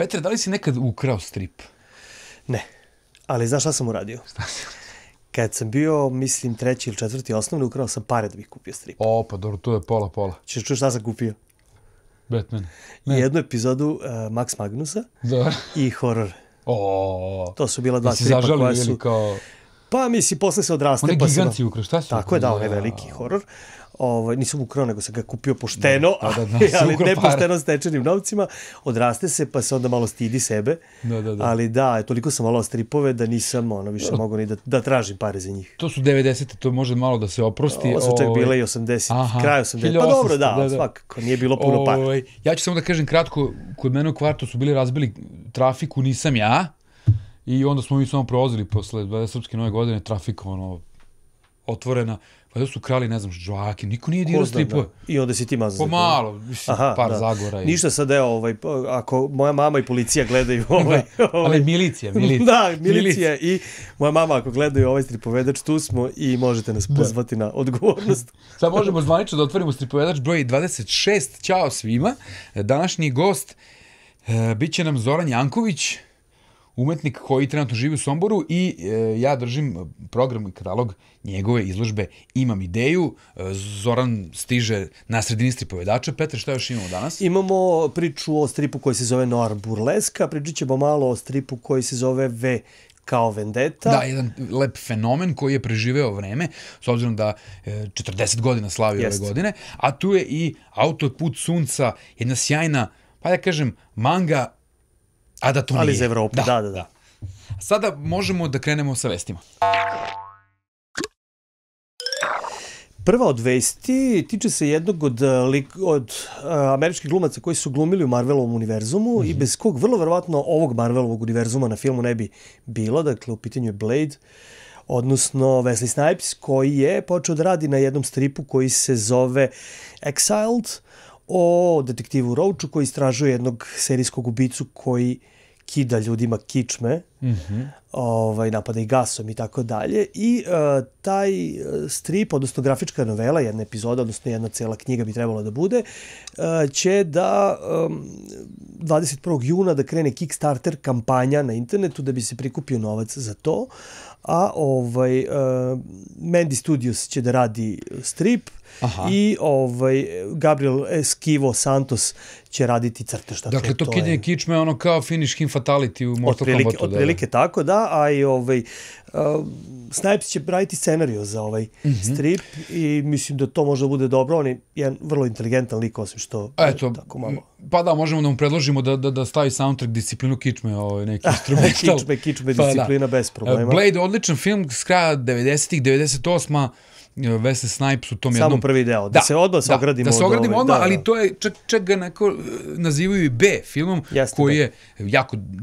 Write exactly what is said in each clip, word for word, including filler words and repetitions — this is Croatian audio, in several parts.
Petre, da li si nekad ukrao strip? Ne, ali znaš šta sam uradio? Šta si uradio? Kad sam bio, mislim, treći ili četvrti osnovni, ukrao sam pare da bih kupio strip. O, pa dobro, to je pola, pola. Češ čuš šta sam kupio? Batman. Jednu epizodu Max Magnusa i horor. O, to su bila dva stripa koja su... Pa mislim, posle se odraste. One giganci ukrao, šta si ukrao? Tako je, da, onaj veliki horor. Nisam ukrao, nego sam ga kupio pošteno, ali ne pošteno s tečenim novcima. Odraste se, pa se onda malo stidi sebe. Ali da, toliko sam volao stripove da nisam više mogao ni da tražim pare za njih. To su devedesete, to može malo da se oprosti. Ovo su čak bile i osamdesete, kraj osamdesetih. Pa dobro, da, svakako, nije bilo puno para. Ja ću samo da kažem kratko, kod mene u kvartu su bili razbili trafiku, nisam ja. I onda smo mi samo prolazili posle Srpske nove godine, trafika otvorena. Vada su krali, ne znam, žvaki, niko nije dirao stripove. I onda si ti mazan stripove. Pomalo, mislim, par zagora. Ništa sad, evo, ako moja mama i policija gledaju ovaj... Ali milicija, milicija. Da, milicija i moja mama ako gledaju ovaj stripovedač, tu smo i možete nas pozvati na odgovornost. Sad možemo zvanično da otvorimo stripovedač broj dvadeset šest. Ćao svima. Današnji gost biće nam Zoran Janković, umetnik koji trenutno živi u Somboru i ja držim program i katalog njegove izložbe Imam ideju. Zoran stiže na sredini stripovedača. Petre, šta još imamo danas? Imamo priču o stripu koji se zove Noar burleska, pričat ćemo malo o stripu koji se zove V kao Vendeta. Da, jedan lep fenomen koji je preživeo vreme, s obzirom da četrdeset godina slavi ove godine. A tu je i Autoput sunca, jedna sjajna, pa da kažem, manga, a da to nije. Ali iz Evrope, da, da, da. Sada možemo da krenemo sa vestima. Prva od vesti tiče se jednog od, od američkih glumaca koji su glumili u Marvelovom univerzumu mm-hmm. i bez kog vrlo verovatno ovog Marvelovog univerzuma na filmu ne bi bilo. Dakle, u pitanju je Blade, odnosno Wesley Snipes, koji je počeo da radi na jednom stripu koji se zove Exiled, o detektivu Rouchu koji istražuje jednog serijskog ubicu koji kida ljudima kičme, napada i gasom i tako dalje. I taj strip, odnosno grafička novela, jedna epizoda, odnosno jedna cela knjiga bi trebala da bude, će da dvadeset prvog juna da krene Kickstarter kampanja na internetu da bi se prikupio novac za to. A Mandy Studios će da radi strip i Gabriel Eskivo Santos će raditi crtež. Dakle, to kidanje kičme je ono kao finish him fatality u Mortal Kombatu. Otprilike tako, da. A i Snipes će raditi scenario za ovaj strip i mislim da to možda bude dobro. On je jedan vrlo inteligentan lik, osim što... Eto, pa da, možemo da mu predložimo da stavi soundtrack Disciplinu Kičme, neki instrumental. Kičme, kičme, disciplina bez problema. Blade je odličan film s kraja devedesetih, devedeset osme. Wesley Snipes u tom jednom... Samo prvi deo, da se odmah se ogradimo. Da se ogradimo odmah, ali to je, čak ga neko nazivaju i B filmom, koji je jako dosta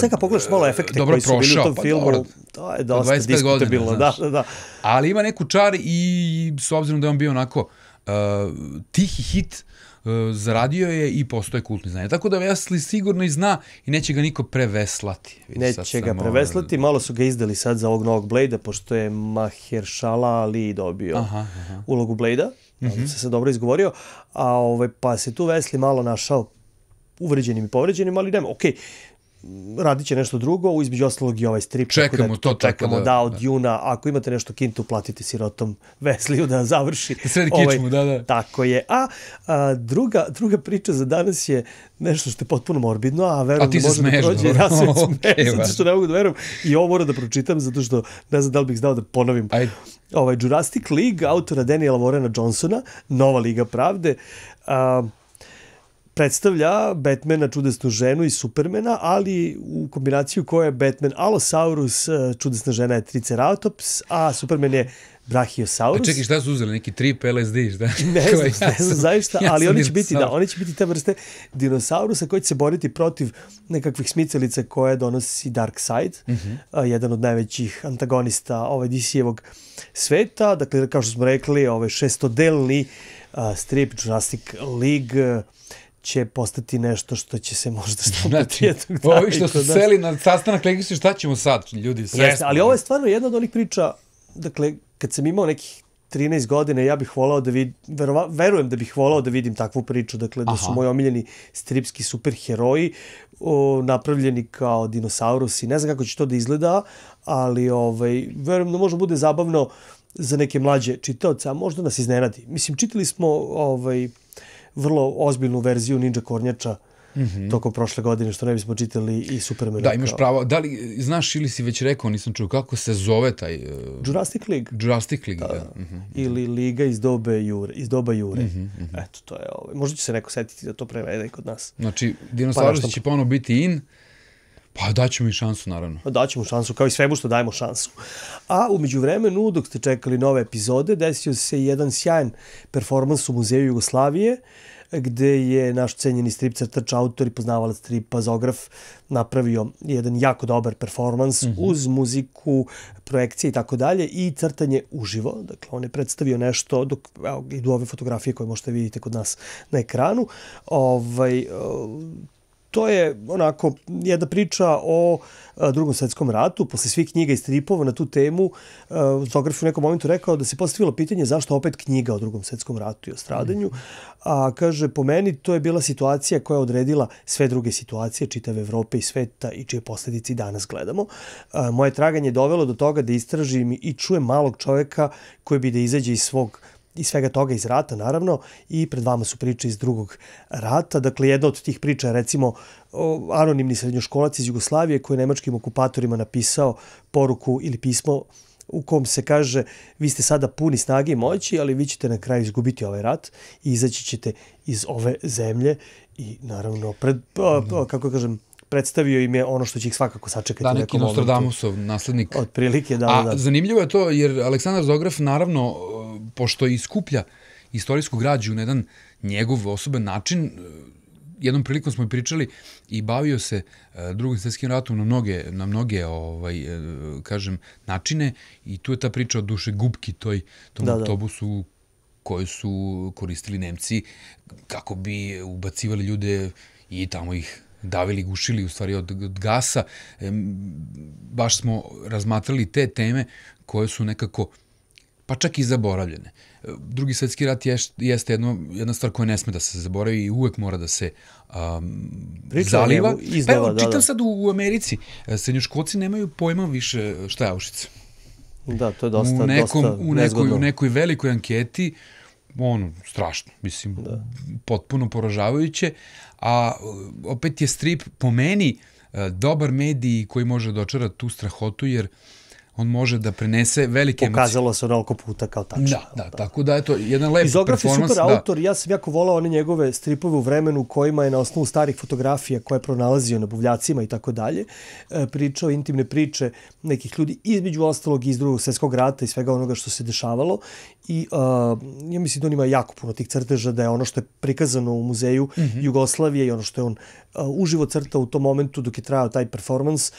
dobro prošao. Sve kad pogledaš malo efekte koji su bili u tom filmu, to je dosta diskutabilno. Ali ima neku čar i s obzirom da je on bio onako tihi hit, zaradio je i postoje kultni znanje. Tako da Wesley sigurno i zna i neće ga niko preveslati. Neće ga preveslati, malo su ga izdali sad za ovog novog Blade-a, pošto je Mahershala Li dobio ulogu Blade-a, sam se dobro izgovorio, pa se tu Wesley malo našao uvređenim i povređenim, ali nema, okej, radit će nešto drugo, između ostalog i ovaj strip. Čekamo to, čekamo da od juna, ako imate nešto kintu, platite sirotom Wesliju da završi. Sredi kičmu, da, da. Tako je. A druga priča za danas je nešto što je potpuno morbidno, a verujem da može da prođe. Ja se smiješ, zato što ne mogu da verujem. I ovo moram da pročitam, zato što ne znam da li bih znao da ponovim. Jurassic League, autora Daniela Vorena Johnsona, Nova Liga pravde, predstavlja Batmana, Čudesnu ženu i Supermana, ali u kombinaciju koja je Batman Allosaurus, Čudesna žena je Triceratops, a Superman je Brachiosaurus. A čekaj, šta su uzeli? Neki trip, L S D? Ne znam, ne znam zaista, ali oni će biti te vrste dinosaurusa koji će se boriti protiv nekakvih smicalica koje donosi Darkseid, jedan od najvećih antagonista D C-evog sveta. Dakle, kao što smo rekli, šestodelni strip Jurassic League će postati nešto što će se možda štopiti jednog dana. Ovi što su seli na sastanak, rekli su šta ćemo sad, ljudi, sresno. Ali ovo je stvarno jedna od onih priča, dakle, kad sam imao nekih trinaest godine, ja bih volao da vidim, verujem da bih volao da vidim takvu priču, dakle da su moji omiljeni stripski superheroji napravljeni kao dinosaurusi. Ne znam kako će to da izgleda, ali verujem da možda bude zabavno za neke mlađe čitaoce, a možda nas iznenadi. Mislim, čitali smo vrlo ozbiljnu verziju Ninja Kornjača tokom prošle godine, što ne bismo čitali i Supermana. Da, imaš pravo. Da li znaš ili si već rekao, nisam čuo, kako se zove taj... Jurassic League. Jurassic League, da. Ili Liga iz doba Jure. Eto, to je ovo. Možda će se neko setiti da to prevede kod nas. Znači, dinosaurusi će ponovno biti in. Pa daćemo i šansu, naravno. Daćemo šansu, kao i svemu što dajemo šansu. A umeđu vremenu, dok ste čekali nove epizode, desio se jedan sjajan performans u Muzeju Jugoslavije, gde je naš cenjeni strip crtač, autor i poznavalac stripa Zograf napravio jedan jako dobar performans uz muziku, projekcije i tako dalje i crtanje uživo. Dakle, on je predstavio nešto dok idu ove fotografije koje možete vidjeti kod nas na ekranu. To je onako jedna priča o Drugom svjetskom ratu. Posle svih knjiga i stripova na tu temu, Zograf je u nekom momentu rekao da se postavilo pitanje zašto opet knjiga o Drugom svjetskom ratu i o stradanju. A kaže, po meni to je bila situacija koja je odredila sve druge situacije čitave Evrope i sveta i čije posljedice i danas gledamo. Moje traganje je dovelo do toga da istražim i čujem malog čoveka koji bi da izađe iz svog i svega toga iz rata, naravno, i pred vama su priče iz Drugog rata. Dakle, jedna od tih priča je, recimo, anonimni srednjoškolac iz Jugoslavije koji je nemačkim okupatorima napisao poruku ili pismo u kom se kaže, vi ste sada puni snage i moći, ali vi ćete na kraju izgubiti ovaj rat i izaći ćete iz ove zemlje i, naravno, kako kažem, predstavio im je ono što će ih svakako sačekati. Da, neki Nostradamusov naslednik. Otprilike, da, da. A zanimljivo je to jer Aleksandar Zograf, naravno, pošto iskuplja istorijsku građu na jedan njegov osoben način, jednom prilikom smo i pričali i bavio se Drugim svjetskim ratom na mnoge, na mnoge, kažem, načine i tu je ta priča o duše gubki toj tom autobusu koju su koristili Nemci kako bi ubacivali ljude i tamo ih davili, gušili u stvari od gasa. Baš smo razmatrali te teme koje su nekako, pa čak i zaboravljene. Drugi svjetski rat jeste jedna stvar koja ne sme da se zaboravi i uvek mora da se zaliva. Čitam sad u Americi, srednjoškolci nemaju pojma više šta je Auschwitz. Da, to je dosta nezgodno. U nekoj velikoj anketi, ono, strašno, mislim, potpuno poražavajuće, a opet je strip po meni dobar medij koji može dočarati tu strahotu, jer on može da prenese velike emocije. Pokazalo se onoliko puta kao tačno. Da, da, tako da, eto, jedan lep performans. Zograf je super autor, ja sam jako volao one njegove stripove u vremenu kojima je na osnovu starih fotografija koje je pronalazio na buvljacima i tako dalje, pričao intimne priče nekih ljudi, između ostalog iz Drugog svjetskog rata i svega onoga što se dešavalo i ja mislim da on ima jako puno tih crteža, da je ono što je prikazano u Muzeju Jugoslavije i ono što je on uživo crtao u tom momentu dok je trajao taj performans,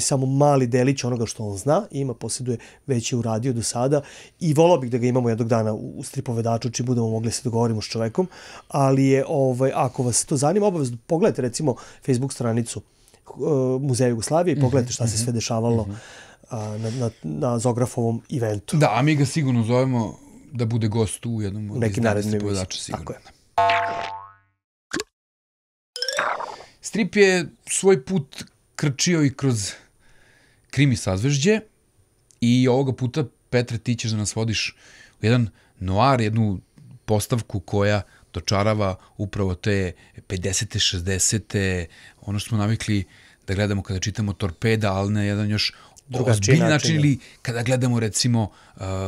samo mali delić onoga što on zna, ima, posjeduje, već je uradio do sada i volao bih da ga imamo jednog dana u stripovedaču, čim budemo mogli se dogovorimo s čovekom, ali je, ako vas to zanima, obavezno pogledajte recimo Facebook stranicu Muzeja Jugoslavije i pogledajte šta se sve dešavalo na Zografovom eventu. Da, a mi ga sigurno zovemo da bude gost u jednom od izdanja stripovedača sigurno. Tako je. Strip je svoj put krčio i kroz Krim i sazvežđe i ovoga puta, Petre, ti ćeš da nas vodiš u jedan noir, jednu postavku koja dočarava upravo te pedesete, šezdesete, ono što smo navikli da gledamo kada čitamo Torpeda, ali na jedan još ozbiljni način ili kada gledamo recimo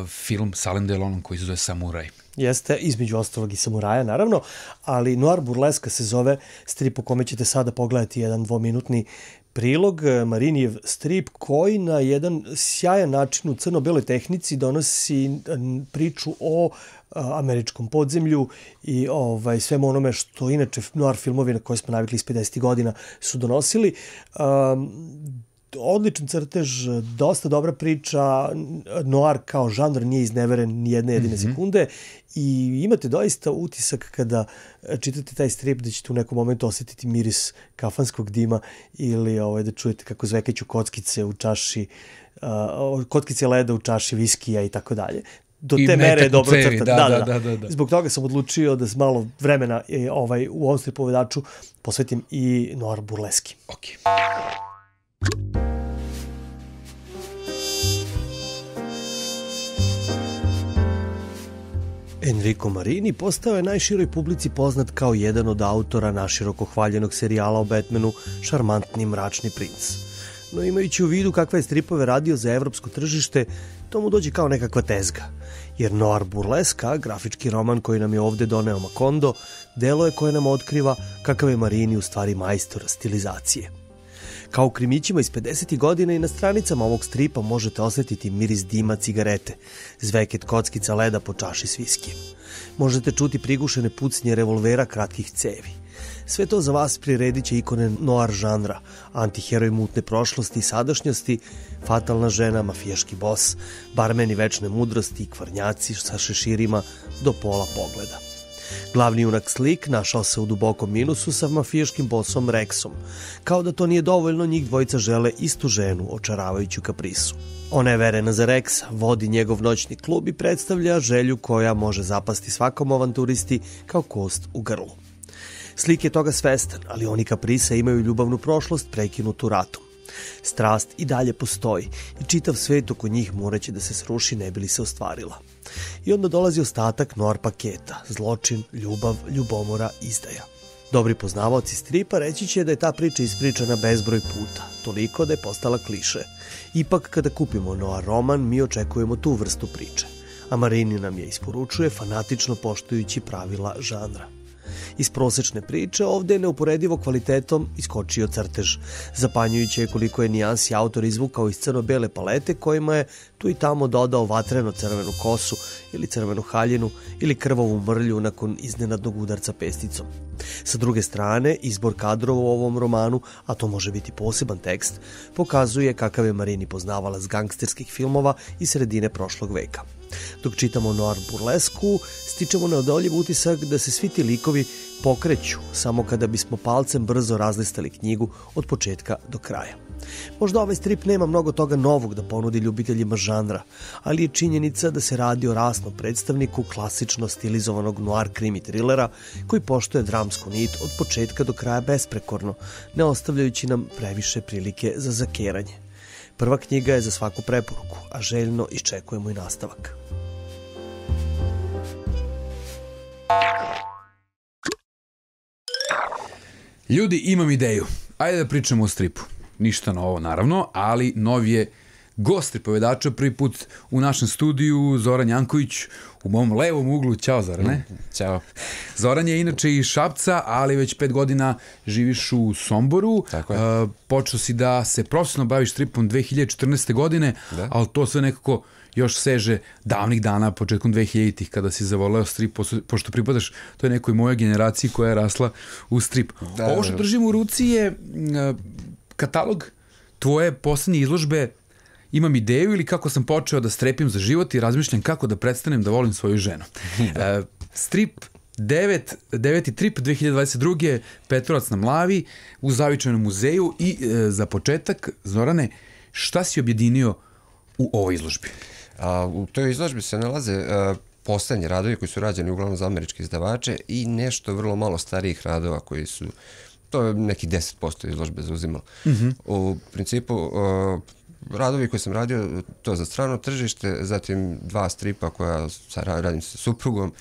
film sa Alanom Delonom koji se zove Samuraj. Jeste, između ostalog i Samuraja, naravno, ali Noar burleska se zove strip u kome ćete sada pogledati jedan dvominutni prilog, Marinijev strip koji na jedan sjajan način u crno-beloj tehnici donosi priču o američkom podzemlju i svemu onome što inače noir filmovi na koje smo navikli iz pedesetih godina su donosili. Odličan crtež, dosta dobra priča, noir kao žanr nije izneveren ni jedne jedine sekunde i imate doista utisak kada čitate taj strip da ćete u nekom momentu osjetiti miris kafanskog dima ili da čujete kako zvekeću kockice u čaši, kockice leda u čaši viskija i tako dalje. do te mere dobro crtan. Da, da, da, da. Zbog toga sam odlučio da s malo vremena ovaj, u ovom stripovedaču posvetim i Noar burleski. Okej. Enrico Marini postao je najširoj publici poznat kao jedan od autora naširoko hvaljenog serijala o Batmanu Šarmantni mračni princ. No imajući u vidu kakve je stripove radio za evropsko tržište, to mu dođe kao nekakva tezga. Jer Noar burleska, grafički roman koji nam je ovdje doneo Makondo, delo je koje nam otkriva kakav je Marini u stvari majstor stilizacije. Kao u krimićima iz pedesetih godina i na stranicama ovog stripa možete osjetiti miris dima cigarete, zveket kockica leda po čaši s viskijem. Možete čuti prigušene pucnje revolvera kratkih cevi. Sve to za vas priredit će ikone noir žanra, antiheroj mutne prošlosti i sadašnjosti, fatalna žena, mafijaški bos, barmeni večne mudrosti i kvarnjaci sa šeširima do pola pogleda. Glavni junak Slik našao se u dubokom minusu sa mafijaškim bosom Rexom. Kao da to nije dovoljno, njih dvojica žele istu ženu, očaravajuću kaprisu. Ona je verena za Rexa, vodi njegov noćni klub i predstavlja želju koja može zapasti svakom avanturisti kao kost u grlu. Slik je toga svestan, ali oni kaprisa imaju ljubavnu prošlost prekinutu ratom. Strast i dalje postoji i čitav svet oko njih moraće da se sruši ne bi li se ostvarila. I onda dolazi ostatak noir paketa, zločin, ljubav, ljubomora, izdaja. Dobri poznavaoci stripa reći će da je ta priča ispričana bezbroj puta, toliko da je postala kliše. Ipak kada kupimo noir roman mi očekujemo tu vrstu priče, a Marini nam je isporučuje fanatično poštujući pravila žanra. Iz prosečne priče ovdje je neuporedivo kvalitetom iskočio crtež. Zapanjujuće je koliko je nijansi autor izvukao iz crno-bele palete kojima je tu i tamo dodao vatreno crvenu kosu ili crvenu haljinu ili krvavu mrlju nakon iznenadnog udarca pesticom. Sa druge strane, izbor kadrova u ovom romanu, a to može biti poseban tekst, pokazuje kakav je Marini poznavala s gangsterskih filmova iz sredine prošlog veka. Dok čitamo Noar burlesku, stičemo neodoljiv utisak da se svi ti likovi pokreću samo kada bismo palcem brzo razlistali knjigu od početka do kraja. Možda ovaj strip nema mnogo toga novog da ponudi ljubiteljima žanra, ali je činjenica da se radi o rasnom predstavniku klasično stilizovanog noir krimi trilera koji poštuje dramsku nit od početka do kraja besprekorno, ne ostavljajući nam previše prilike za zakeranje. Prva knjiga je za svaku preporuku, a željno iščekujemo i nastavak. Ljudi, imam ideju. Ajde da pričamo o stripu. Ništa novo, naravno, ali nov je gost stripovedača prvi put u našem studiju, Zoran Janković, u mom levom uglu. Ćao, Zorane. Ćao. Zoran je inače iz Šapca, ali već pet godina živiš u Somboru. Tako je. Počeo si da se profesionalno baviš stripom dve hiljade četrnaeste. godine, ali to sve nekako još seže davnih dana, početkom dve hiljaditih, kada si zavoleo strip, pošto pripadaš toj nekoj mojoj generaciji koja je rasla u strip. Ovo što držim u ruci je katalog tvoje posljednje izložbe Imam ideju ili kako sam počeo da strepim za život i razmišljam kako da prestanem da volim svoju ženu. E, strip deveti trip dve hiljade dvadeset druge. Petrovac na Mlavi u Zavičajnom muzeju i e, za početak, Zorane, šta si objedinio u ovoj izložbi? A, u toj izložbi se nalaze a, poslednji radovi koji su rađeni uglavnom za američke izdavače i nešto vrlo malo starijih radova koji su, to je neki deset posto izložbe zauzimalo. Mm-hmm. U principu... A, radovi koje sam radio, to za strano tržište, zatim dva stripa koja radim sa suprugom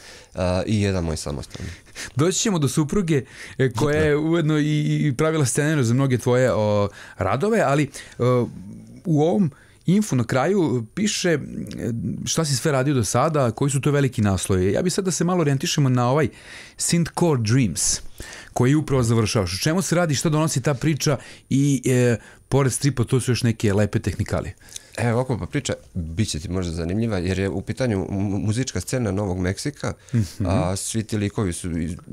i jedan moj samostalni. Doći ćemo do supruge koja je ujedno i pravila scenariju za mnoge tvoje radove, ali u ovom infu na kraju piše šta si sve radio do sada, koji su to veliki naslovi. Ja bih sad da se malo orijentišemo na ovaj Synth Core Dreams koji upravo završavaš. U čemu se radi, šta donosi ta priča i e, pored stripa to su još neke lepe tehnikalije. Evo ovako, pa priča bit će ti možda zanimljiva jer je u pitanju muzička scena Novog Meksika. Mm-hmm. A, svi ti likovi su,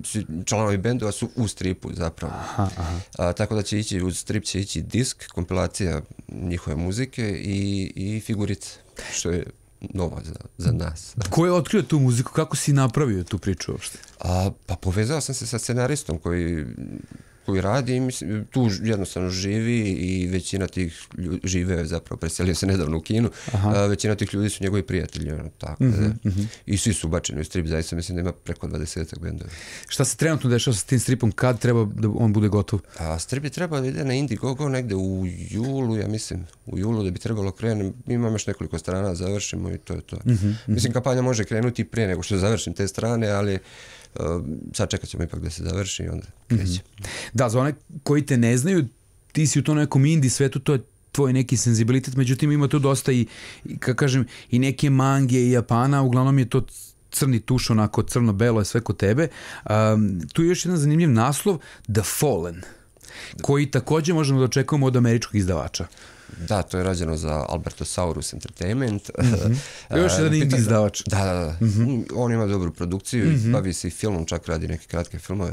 svi članovi bendova su u stripu zapravo. Aha, aha. A, tako da će ići, uz strip će ići disk, kompilacija njihove muzike i, i figurice, što je novo za, za nas. Ko je otkrio tu muziku? Kako si napravio tu priču uopšte? A, pa povezao sam se sa scenaristom koji koji radi, mislim, tu jednostavno živi i većina tih ljudi žive, zapravo preselio se nedavno u Kinu, a, većina tih ljudi su njegovi prijatelji, ono, tako, mm -hmm, da, mm -hmm. i svi su ubačeni u strip, zaista mislim da ima preko dvadesetak bendova. Šta se trenutno dešava sa tim stripom, kad treba da on bude gotov? A, strip je trebao da ide na Indiegogo negde u julu, ja mislim, u julu da bi trebalo krenem, imam još nekoliko strana, završimo i to je to. Mm -hmm, mislim, kampanja može krenuti prije nego što završim te strane, ali sad čekat ćemo ipak da se završi i onda kreće. Da, za one koji te ne znaju, ti si u tom nekom indie svetu, to je tvoj neki senzibilitet, međutim ima tu dosta i, kako kažem, i neke mange i Japana, uglavnom je to crni tuš, onako crno-belo je sve kod tebe. Tu je još jedan zanimljiv naslov, The Fallen, koji također možemo da očekujemo od američkog izdavača. Da, to je rađeno za Albertosaurus Entertainment. Još jedan indie izdavač. Da, da, da. On ima dobru produkciju i bavi se i filmom, čak radi neke kratke filmove.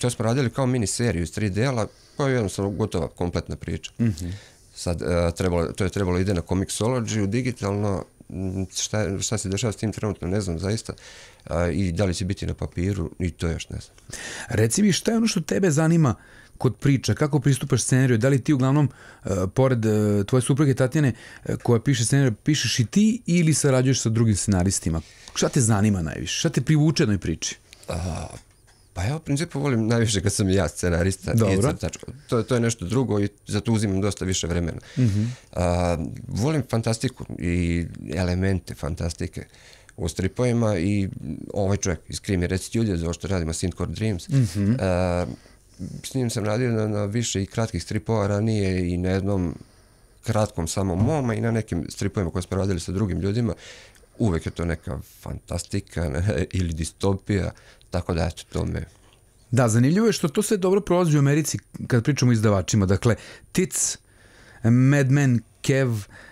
To smo radili kao miniseriju iz tri dela, koja je jednostavno gotova kompletna priča. To je trebalo ide na Comixology, digitalno. Šta se dešava s tim trenutno, ne znam zaista. I da li će biti na papiru, i to još ne znam. Reci mi, šta je ono što tebe zanima kod priča, kako pristupaš scenariju, da li ti uglavnom, pored tvoje supruge Tatjane, koja piše scenariju, pišeš i ti ili sarađuješ sa drugim scenaristima? Šta te zanima najviše? Šta te privuče jednoj priči? Pa ja u principu volim najviše kad sam ja scenarista i crtač. To je nešto drugo i za to uzimam dosta više vremena. Volim fantastiku i elemente fantastike u stripovima i ovaj čovjek iz Creamy Red Studios, ovo što radimo, Synth Core Dreams. S njim sam radio na više i kratkih stripova ranije i na jednom kratkom samom moma i na nekim stripovima koje smo radili sa drugim ljudima. Uvek je to neka fantastika ili distopija, tako da eto to me... Da, zanimljivo je što to sve dobro prolazi u Americi kad pričamo o izdavačima. Dakle, Tits, Mad Men, Kev,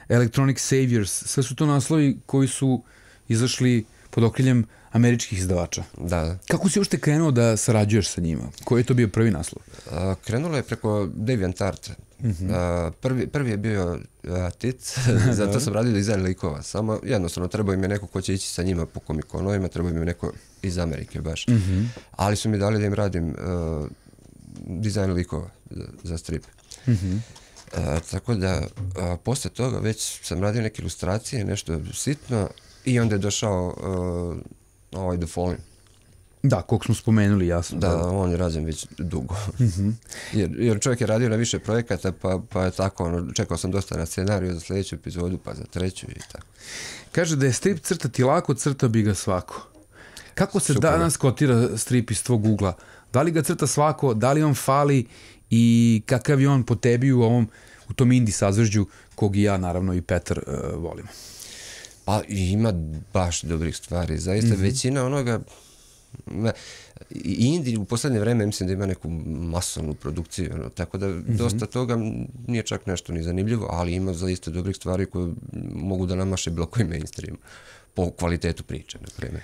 Electronic Saviors, sve su to naslovi koji su izašli pod okriljem američkih izdavača. Da. Kako si uopšte krenuo da sarađuješ sa njima? Koji je to bio prvi naslov? Krenulo je preko DeviantArta. Prvi je bio Tic, zato sam radio dizajn likova. Samo jednostavno trebao im je neko ko će ići sa njima po komikonovima, trebao im je neko iz Amerike baš. Ali su mi dali da im radim dizajn likova za strip. Tako da, posle toga već sam radio neke ilustracije, nešto sitno, i onda je došao ovaj The Fallen. Da, koliko smo spomenuli, jasno. Da, on je rađen već dugo. Jer čovjek je radio na više projekata, pa je tako, čekao sam dosta na scenariju za sljedeću epizodu, pa za treću i tako. Kaže da je strip crtati lako, crta bi ga svako. Kako se danas kotira strip iz tvog ugla? Da li ga crta svako, da li on fali i kakav je on po tebi u tom indie sazvežđu, kog i ja, naravno, i Petar volimo? Pa ima baš dobrih stvari, zaista većina onoga... I Indiji u poslednje vreme mislim da ima neku masovnu produkciju, tako da dosta toga nije čak nešto ni zanimljivo, ali ima zaista dobrih stvari koje mogu da namaše bilo koji mainstream po kvalitetu priče, na primjer.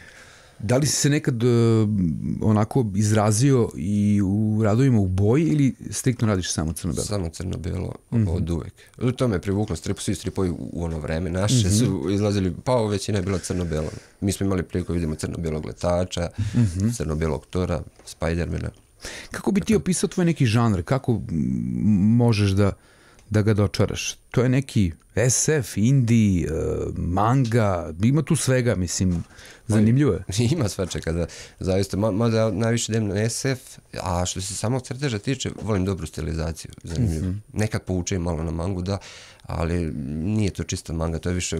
Da li si se nekad onako izrazio i u radovima u boji ili striktno radiš samo crno-belo? Samo crno-belo od uvek. To me je privuklo stripu, svi stripovi u ono vreme naše su izlazili, pa ovo većina je bila crno-belo. Mi smo imali priliku, vidimo crno-belog letača, crno-belog Tora, Spidermana. Kako bi ti opisao tvoj neki žanr? Kako možeš da ga dočaraš? To je neki es ef, indie, manga, ima tu svega, mislim, zanimljivo je. Ima svačega, da, zaista, mada najviše idem na es ef, a što se samog crteža tiče, volim dobru stilizaciju, zanimljivo. Nekad poučem malo na mangu, da, ali nije to čista manga, to je više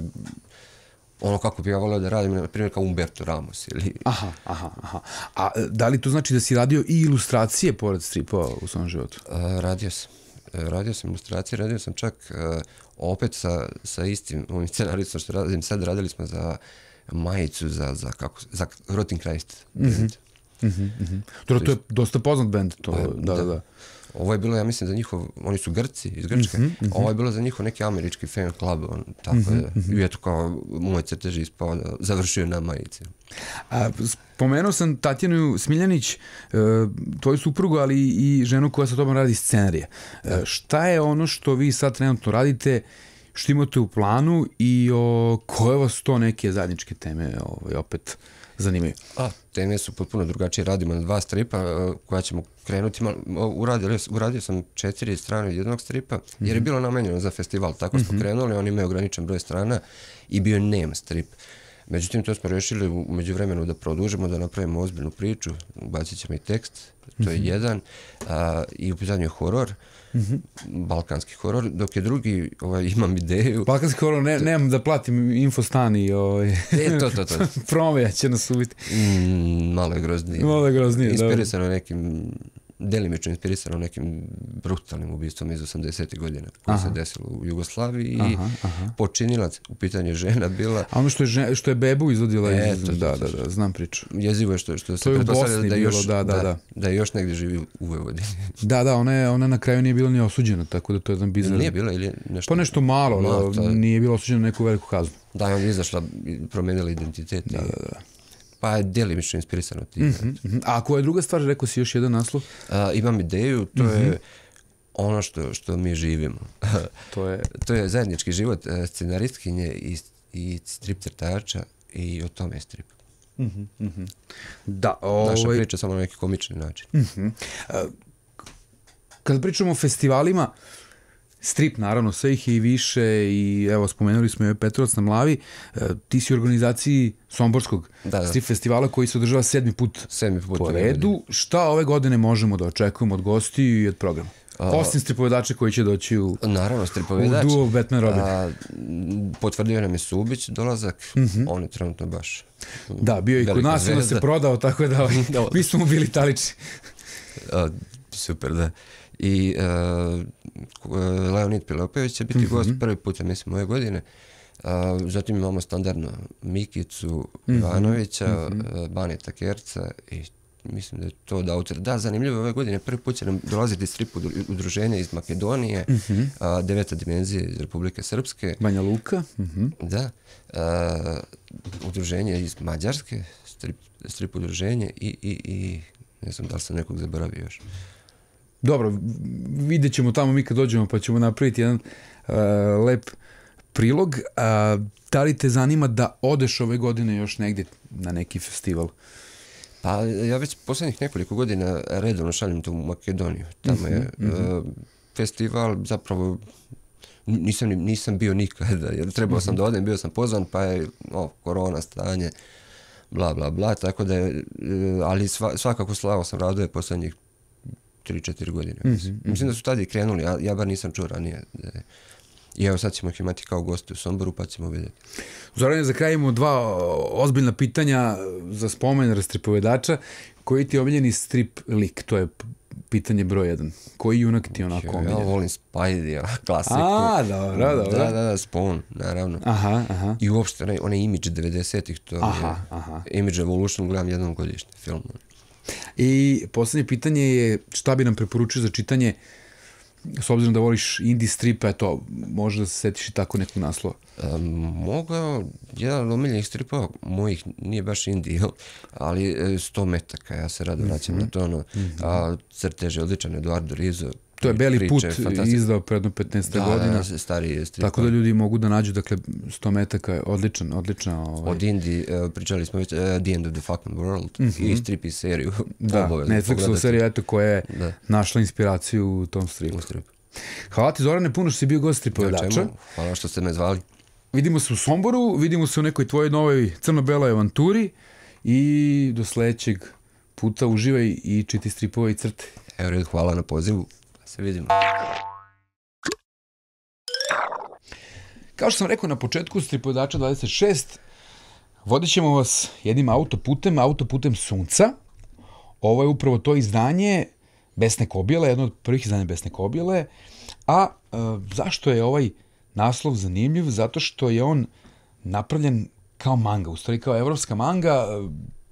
ono kako bi ja volio da radim, na primjer, kao Umberto Ramos ili... Aha, aha, aha. A da li to znači da si radio i ilustracije pored stripova u svom životu? Radio sam. Radio sam ilustracije, radio sam čak opet sa istim ovim scenaristom što radim sad, radili smo za majicu, za Rotten Christ band. To je dosta poznat band. Ovo je bilo, ja mislim, za njihov, oni su Grci, iz Grčke, ovo je bilo za njihov neki američki fan club, tako je, i eto kao moj crtež ispao, završio na majici. Pomenuo sam Tatjanu Smiljanić, tvoju suprugu, ali i ženu koja sa tobom radi scenarije. Šta je ono što vi sad trenutno radite, što imate u planu i koje vas to neke zajedničke teme opet zanimaju? Teme su potpuno drugačije. Radimo na dva stripa koja ćemo krenuti. Uradio sam četiri strane jednog stripa jer je bilo namenjeno za festival. Tako smo krenuli, oni imaju ograničen broj strana i bio nem strip. Međutim, to smo rešili u međuvremenu da produžimo, da napravimo ozbiljnu priču. Ubacit ćemo i tekst, to je jedan. I u pitanju je horor, balkanski horor, dok je drugi, imam ideju... Balkanski horor, nemam da platim infostani, promoja će nas ubiti. Malo je groznije. Malo je groznije, dobro. Inspirisano nekim, delimično inspirisano nekim brutalnim ubistvom iz osamdesetih godina koji se desilo u Jugoslaviji i počinilac, u pitanju žena bila... A ono što je bebu izvodila iz... Da, da, da, znam priču. Jezivo je što se pretpostavlja da još negdje živi u Vojvodini. Da, da, ona na kraju nije bila ni osuđena, tako da to je jedan bizar. Nije bila ili nešto... Pa nešto malo, nije bila osuđena na neku veliku kaznu. Da, ona je izašla, promenila identitet. Da, da, da. Pa je delimično inspirisano ti. A koja je druga stvar, rekao si još jedan naslov? Imam ideju, to je ono što mi živimo. To je zajednički život scenaristkinje i strip crtača i o tome je strip. Naša priča samo na neki komični način. Kad pričamo o festivalima, strip, naravno, sve ih je i više i evo, spomenuli smo joj Petrovac na Mlavi. Ti si u organizaciji Somborskog strip festivala koji se održava sedmi put po redu. Šta ove godine možemo da očekujemo od gostiju i od programa? Osim stripovedača koji će doći u duo Batman Robin. Potvrdio nam je Subić dolazak, on je trenutno baš... Da, bio je i kod nas, onda se prodao, tako da mi smo mu bili talični. Super, da. I Leonid Pilopević će biti gost prvi put, mislim, ove godine. Zatim imamo standardno Mikicu Ivanovića, Baneta Kerca i mislim da je to od autora. Da, zanimljivo, ove godine prvi put će nam dolaziti strip udruženja iz Makedonije, Deveta dimenzija iz Republike Srpske. Banja Luka. Da. Udruženje iz Mađarske, strip udruženje i ne znam da li sam nekog zaboravio još. Dobro, vidjet ćemo tamo mi kad dođemo pa ćemo napraviti jedan lep prilog. Da li te zanima da odeš ove godine još negdje na neki festival? Pa ja već posljednjih nekoliko godina redovno šaljem to u Makedoniju. Tamo je festival, zapravo nisam bio nikada, jer trebao sam da odem, bio sam pozvan, pa je korona stanje, bla bla bla, tako da je, ali svakako slavo sam radove posljednjih tri četiri godine. Mislim da su tada i krenuli, ja bar nisam čuo ranije. I evo sad ćemo ih imati kao gosti u Somboru, pa ćemo vidjeti. Zorane, za kraj imamo dva ozbiljna pitanja za spomen stripovedača. Koji ti je omiljeni strip lik? To je pitanje broj jedan. Koji junak ti je onako omiljen? Ja volim Spidey, klasiku. A, dobro, dobro. Da, da, da, Spawn, naravno. Aha, aha. I uopšte, onaj imidž devedesetih, to je imidž Evolution, gledam jednom godišnje film. I posljednje pitanje je šta bi nam preporučio za čitanje, s obzirom da voliš indie stripa, eto, možda da se setiš i tako nekog naslova. Mogao, jedan od omiljenih stripa mojih, nije baš indie, ali sto metaka, ja se rado vraćam na to, crtež je odličan, Eduardo Rizo. To je Beli put izdao predno petnaest godina. Stariji strip. Tako da ljudi mogu da nađu, dakle, sto metaka je odličan, odlična... Od Indi, pričali smo već, The End of the Fucking World, i strip i seriju. Da, Netflixova serija, eto, koja je našla inspiraciju u tom stripu. Hvala ti, Zorane, puno što si bio gost stripovedača. Hvala što ste me zvali. Vidimo se u Somboru, vidimo se u nekoj tvojoj novoj crno-beloj avanturi i do sledećeg puta uživaj i čiti stripove i crte. Evo, hvala na pozivu. Se vidimo. Kao što sam rekao na početku, stripovedača dvadeset šest, vodit ćemo vas jednim autoputem, autoputem sunca. Ovo je upravo to izdanje Besne Kobile, jedno od prvih izdanja Besne Kobile. A zašto je ovaj naslov zanimljiv? Zato što je on napravljen kao manga, u stvari kao evropska manga.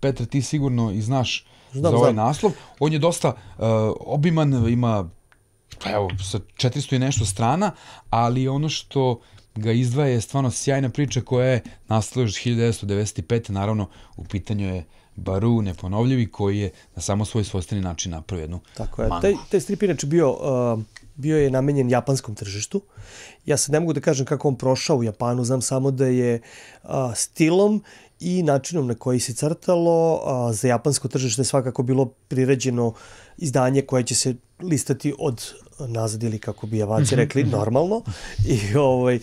Petar, ti sigurno i znaš za ovaj naslov. On je dosta obiman, ima evo, sa četiristo i nešto strana, ali ono što ga izdvaja je stvarno sjajna priča koja je nastala još hiljadu devetsto devedeset pete. Naravno, u pitanju je Baru, neponovljivi, koji je na samo svoj svojstveni način napravio jednu mangu. Taj, taj strip inače bio, uh, bio je namenjen japanskom tržištu. Ja sad ne mogu da kažem kako on prošao u Japanu, znam samo da je uh, stilom i načinom na koji se crtalo uh, za japansko tržište je svakako bilo priređeno izdanje koje će se listati od nazad ili kako bi javaci rekli normalno. I, ovaj,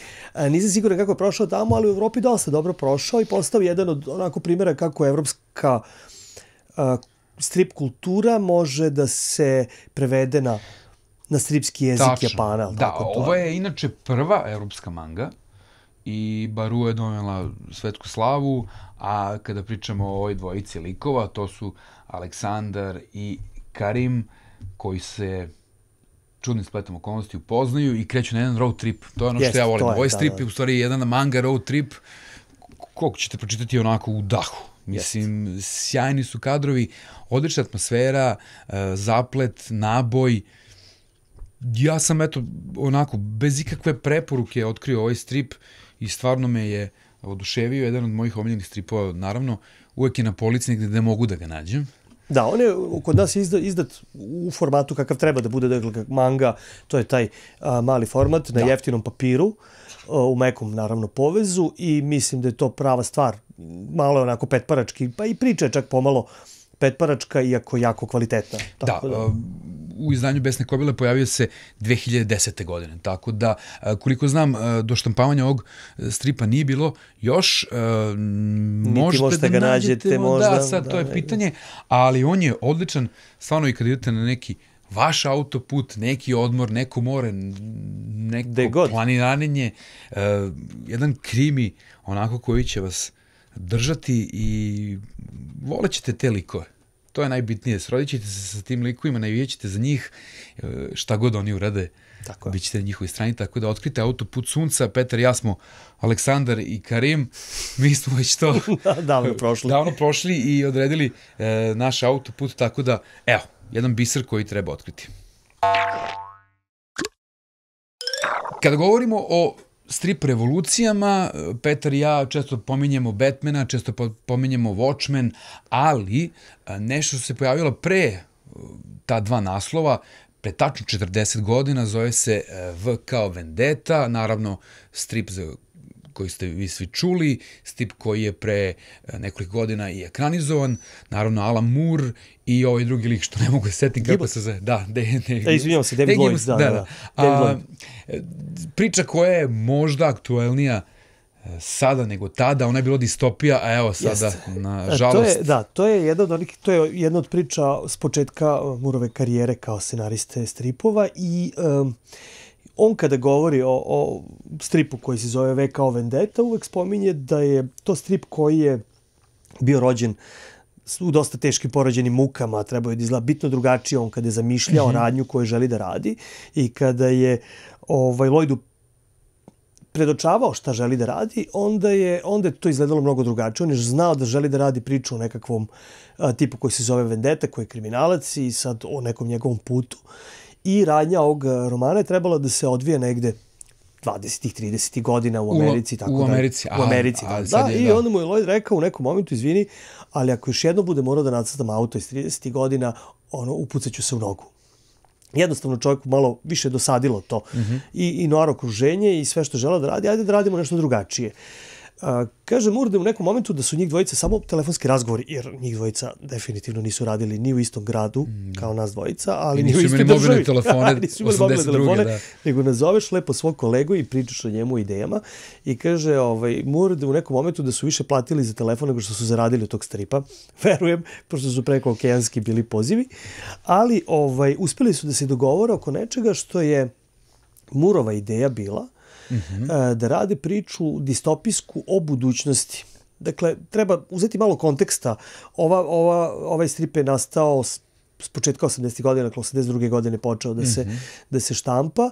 nisam siguran kako je prošao tamo, ali u Evropi dosta dobro prošao i postao jedan od onako primjera kako evropska a, strip kultura može da se prevede na, na stripski jezik Tačno. Japana. Da, tako, ovo je inače prva evropska manga i Baru je donijela svetsku slavu, a kada pričamo o ovoj dvojici likova, to su Aleksandar i Karim, koji se čudnim spletom okolnosti upoznaju i kreću na jedan road trip. To je ono što ja volim. Ovaj strip je u stvari jedan manga road trip koliko ćete pročitati onako u dahu. Mislim, sjajni su kadrovi, odlična atmosfera, zaplet, naboj. Ja sam eto onako bez ikakve preporuke otkrio ovaj strip i stvarno me je oduševio. Jedan od mojih omiljenih stripova, naravno, uvek je na polici negdje gdje mogu da ga nađem. Da, on je kod nas izdat, izdat u formatu kakav treba da bude, dakle, manga, to je taj a, mali format na da. jeftinom papiru, a, u mekom, naravno, povezu i mislim da je to prava stvar. Malo je onako petparački, pa i priča je čak pomalo petparačka, iako jako kvalitetna. Tako da, da. A, u izdanju Besne Kobile pojavio se dve hiljade desete. godine, tako da, a, koliko znam, a, do štampavanja ovog stripa nije bilo još, a, možete, možete da ga nađete, nađete možda, da, sad da, to je ne, pitanje, ali on je odličan, stvarno i kad idete na neki vaš autoput, neki odmor, neko more, neko planinarenje, a, jedan krimi, onako koji će vas držati i volećete te likove. To je najbitnije. Srodićete se sa tim likovima, navijećete za njih, šta god oni urade, bit ćete na njihovoj strani. Tako da otkrite Autoput sunca, Petar i ja smo, Aleksandar i Karim, mi smo već to davno prošli. davno prošli i odredili e, naš autoput, tako da, evo, jedan biser koji treba otkriti. Kada govorimo o strip revolucijama, Petar i ja često pominjemo Batmana, često pominjemo Watchmen, ali nešto se pojavilo pre ta dva naslova, pre tačno četrdeset godina, zove se V kao Vendeta, naravno strip za koji ste vi svi čuli, strip koji je pre nekoliko godina i ekranizovan, naravno Alan Mur i ovaj drugi lik što ne mogu da setim kako se zove. Da, de, de, da, izvinjamo se, David Lloyd. Da, da, da. A, priča koja je možda aktuelnija sada nego tada, ona je bila distopija, a evo sada, yes. na žalost. To je, da, to je jedna od onih, to je jedna od priča s početka Murove karijere kao scenariste stripova i um, on kada govori o, o stripu koji se zove V kao Vendeta, uvek spominje da je to strip koji je bio rođen u dosta teškim porođenim mukama, trebao je da izgleda bitno drugačije on kada je zamišljao mm-hmm. radnju koju želi da radi i kada je ovaj, Lloydu predočavao šta želi da radi, onda je, onda je to izgledalo mnogo drugačije. On je znao da želi da radi priču o nekakvom a, tipu koji se zove Vendeta, koji je kriminalac i sad o nekom njegovom putu. I radnja ovog romana je trebala da se odvije negde dvadesetih, tridesetih godina u Americi. U, tako u da, Americi. U Americi, a, da. A, da je, I da. onda mu je Lloyd rekao u nekom momentu, izvini, ali ako još jedno bude morao da nacrtam auto iz tridesetih godina, ono, upucaću se u nogu. Jednostavno čovjeku malo više dosadilo to. Mm-hmm. I, i noir okruženje i sve što žele da radi, ajde da radimo nešto drugačije. A, kaže Murde u nekom momentu da su njih dvojica samo telefonski razgovori, jer njih dvojica definitivno nisu radili ni u istom gradu mm. kao nas dvojica, ali ni u istoj državi. Telefone, nisu imali mobilne telefone, da. nego nazoveš lepo svog kolegu i pričaš o njemu idejama. I kaže ovaj, Murde u nekom momentu da su više platili za telefon nego što su zaradili od tog stripa. Verujem, pošto su preko okeanski bili pozivi. Ali ovaj, uspjeli su da se dogovore oko nečega što je Murova ideja bila, Mm-hmm. da rade priču distopijsku o budućnosti. Dakle, treba uzeti malo konteksta. Ova, ova, ovaj strip je nastao s, s početka osamdesetih godina, dakle osamdeset druge godine počeo da se, mm-hmm. da se štampa.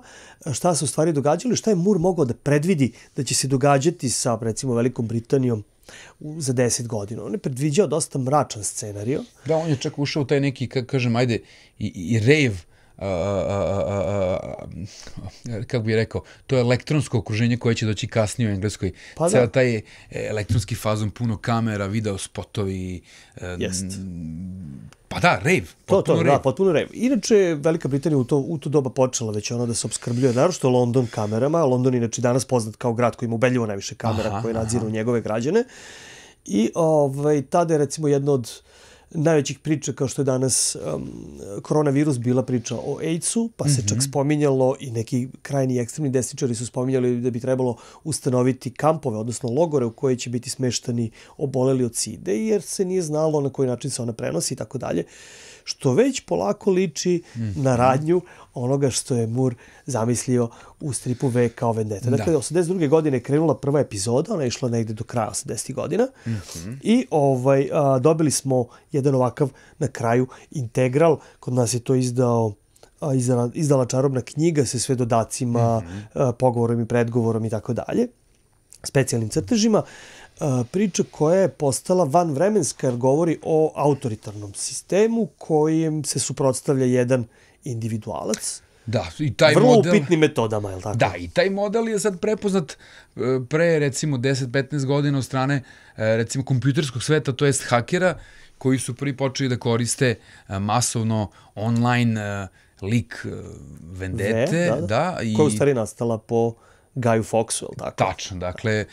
Šta se u stvari događalo i šta je Mur mogao da predvidi da će se događati sa, recimo, Velikom Britanijom za deset godina. On je predviđao dosta mračan scenario. Da, on je čak ušao u taj neki, kažem, ajde, i, i rave kako bih rekao, to je elektronsko okruženje koje će doći kasnije u Engleskoj. Cijel taj elektronski fazon, puno kamera, video spotovi. Pa da, rave. To, to, da, potpuno rave. Inače, Velika Britanija u to doba počela već ono da se obskrbljuje, naročito London kamerama. London je inače danas poznat kao grad koji ima ubedljivo najviše kamera koje nadziru njegove građane. I tada je recimo jedna od najvećih priča, kao što je danas koronavirus, bila priča o AIDS-u, pa se čak spominjalo i neki krajnji ekstremni desničari su spominjali da bi trebalo ustanoviti kampove, odnosno logore u koje će biti smeštani oboleli od side, jer se nije znalo na koji način se ona prenosi i tako dalje, što već polako liči na radnju onoga što je Mur zamislio u stripu V kao Vendeta. Dakle, osamdeset druge godine je krenula prva epizoda, ona je išla negde do kraja osamdesetih godina i dobili smo jedan ovakav na kraju integral. Kod nas je to izdao izdala Čarobna knjiga sa sve dodacima, pogovorom i predgovorom i tako dalje, specijalnim crtežima. Priča koja je postala vanvremenska jer govori o autoritarnom sistemu kojem se suprotstavlja jedan individualac. Vrlo upitnim metodama, je li tako? Da, i taj model je sad prepoznat pre, recimo, deset do petnaest godina od strane, recimo, kompjuterskog sveta, to jest hakera, koji su prvi počeli da koriste masovno online lik Vendete. Koja u stvari nastala po Gaju Foxu, je li tako? Tačno, dakle,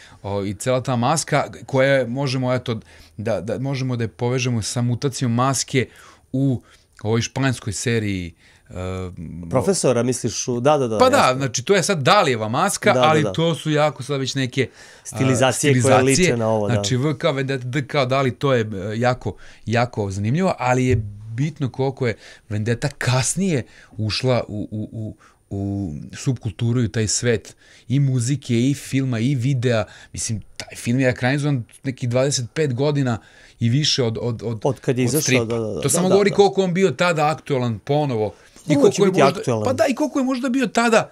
i cela ta maska koja možemo da je povežemo sa mutacijom maske u ovoj španskoj seriji Profesora, misliš? Da, da, da. Pa da, znači to je sad Dalijeva maska, ali to su jako sad već neke stilizacije koje liče na ovo. Znači V kao Vendeta, D kao Dali, to je jako zanimljivo, ali je bitno koliko je Vendeta kasnije ušla u u subkulturu i taj svet i muzike, i filma, i videa. Mislim, taj film je ekranizovan nekih dvadeset pet godina i više od stripa. To samo govori koliko on bio tada aktualan ponovo. I koliko je možda bio tada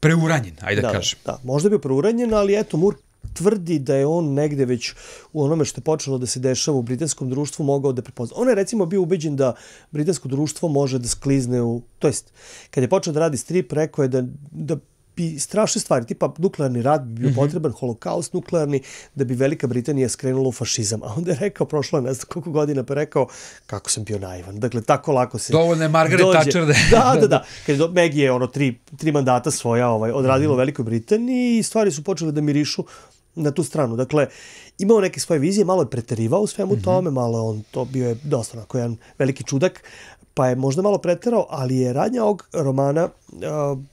preuranjen, ajde da kažem. Možda je bio preuranjen, ali eto, Mur tvrdi da je on negde već u onome što je počelo da se dešava u britanskom društvu mogao da prepozna. On je recimo bio ubeđen da britansko društvo može da sklizne u... To jest, kad je počeo da radi strip, rekao je da bi strašne stvari, tipa nuklearni rat bi bio potreban, holokaust nuklearni, da bi Velika Britanija skrenula u fašizam. A onda je rekao, prošlo je ne znam koliko godina, pa je rekao, kako sam bio naivan. Dakle, tako lako se dođe. Dovoljno je Margaret Thatcher. Da, da, da. Kad Maggie je ono tri mandata svoja odradila u Velikoj Britaniji i stvari su počele da mirišu na tu stranu. Dakle, imao neke svoje vizije, malo je preterivao u svemu tome, malo je on, to bio je dosta onako jedan veliki čudak, pa je možda malo preterao, ali je radnja ovog romana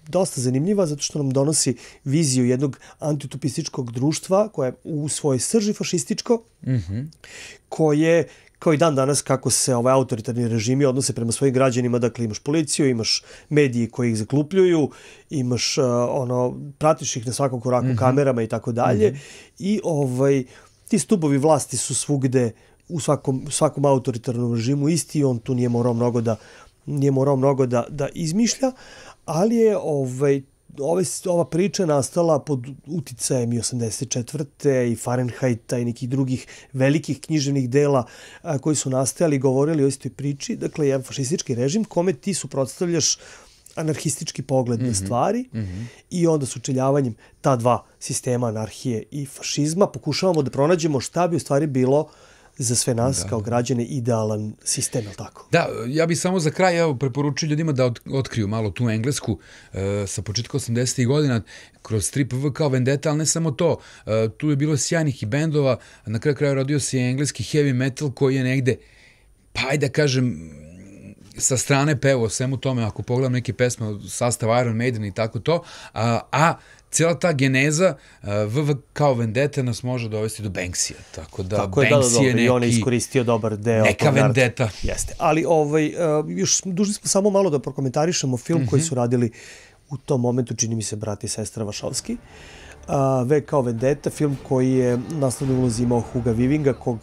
dosta zanimljiva zato što nam donosi viziju jednog antitupističkog društva koje je u svojoj srži fašističko, koje, kao i dan danas, kako se ovaj autoritarni režimi odnose prema svojim građanima. Dakle, imaš policiju, imaš mediji koji ih zaklupljuju, imaš ono, pratiš ih na svakom koraku kamerama i tako dalje. I ovaj, ti stubovi vlasti su svugde u svakom, svakom autoritarnom režimu isti, on tu nije morao mnogo da, nije morao mnogo da, da izmišlja, ali je ovaj, Ove, ova priča je nastala pod uticajem i osamdeset četvrte i Fahrenheita i nekih drugih velikih književnih dela a, koji su nastajali i govorili o istoj priči. Dakle, jedan fašistički režim kome ti suprotstavljaš anarhistički pogled na stvari i onda s učeljavanjem ta dva sistema, anarhije i fašizma, pokušavamo da pronađemo šta bi u stvari bilo za sve nas kao građane idealan sistem, je li tako? Da, ja bih samo za kraj preporučio ljudima da otkriju malo tu Englesku sa početka osamdesetih godina kroz strip V kao Vendeta, ali ne samo to. Tu je bilo sjajnih i bendova, na kraju kraju rodio se i engleski heavy metal koji je negde, pa ajde da kažem, sa strane pevao svemu tome, ako pogledam neke pesme od sastava Iron Maiden i tako to, a cijela ta geneza V kao Vendeta nas može dovesti do Banksija. Tako da Banksij je neki... I on je iskoristio dobar deo. Neka vendeta. Jeste. Ali još dužni smo samo malo da prokomentarišemo film koji su radili u tom momentu, čini mi se, brat i sestra Vašovski. V kao Vendeta, film koji je naslednju ulozi imao Huga Vivinga, kog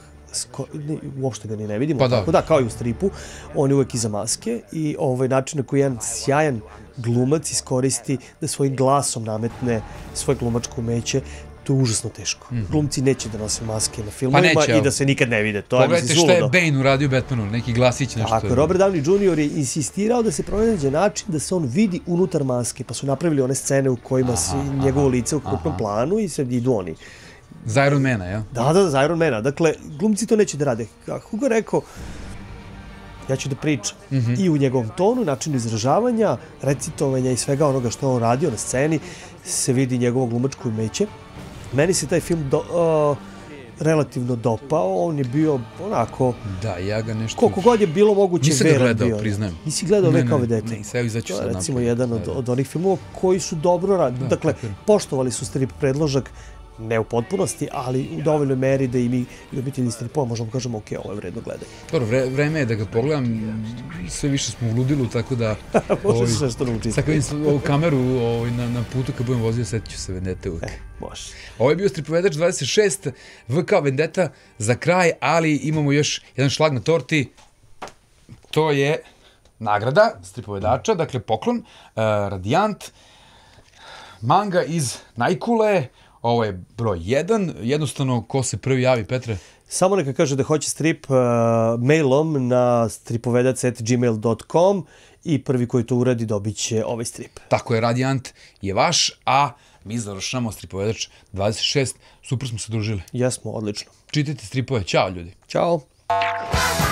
uopšte ga ni ne vidimo, kao i u stripu. On je uvek iza maske i ovaj način na koji jedan sjajan glumac iskoristi da svojim glasom nametne svoje glumačko umeće to je užasno teško. Glumci neće da nose maske na filmovima i da se nikad ne vide. Pogledajte šta je Bane uradio Batmanu, neki glasić nešto. Tako, Robert Downey junior je insistirao da se pronađe način da se on vidi unutar maske, pa su napravili one scene u kojima se njegovo lice u krupnom planu i sad idu oni. Za Iron Mana, ja? Da, da, za Iron Mana. Dakle, glumci to neće da rade. Kako ga rekao, ja ću da pričam. I u njegovom tonu, načinu izražavanja, recitovanja i svega onoga što on radio na sceni, se vidi njegovo glumačko umeće. Meni se taj film relativno dopao, on je bio onako... Da, ja ga nešto... Koliko god je bilo moguće veran bio. Nisam ga gledao, priznam. Nisi gledao V kao Vendeta? Ne, nisam, evo izaću sad naprijed. To je recimo jedan od onih filmova koji su dobro radili. Dakle, poštovali su strip predložak, ne u potpunosti, ali u dovoljnoj meri da i mi ljubitelji stripova možemo kažemo ok, ovo je vredno gledanje. Dobro, vreme je da ga pogledam, sve više smo u ludilu, tako da... Može se što naučiti. Sada kad vidim ovu kameru na putu kad budem vozio, sjetit ću se Vendete uvijek. Može. Ovo je bio Stripovedač dvadeset šest, V kao Vendeta za kraj, ali imamo još jedan šlag na torti. To je nagrada Stripovedača, dakle poklon, Radiant, manga iz Najkule. Ovo je broj jedan. Jednostavno, ko se prvi javi, Petre? Samo neka kaže da hoće strip mailom na stripovedac at gmail dot com i prvi koji to uradi dobit će ovaj strip. Tako je, Radiant je vaš, a mi završamo Stripovedač dvadeset šest. Super smo se družili. Jesmo, odlično. Čitajte stripove. Ćao, ljudi. Ćao.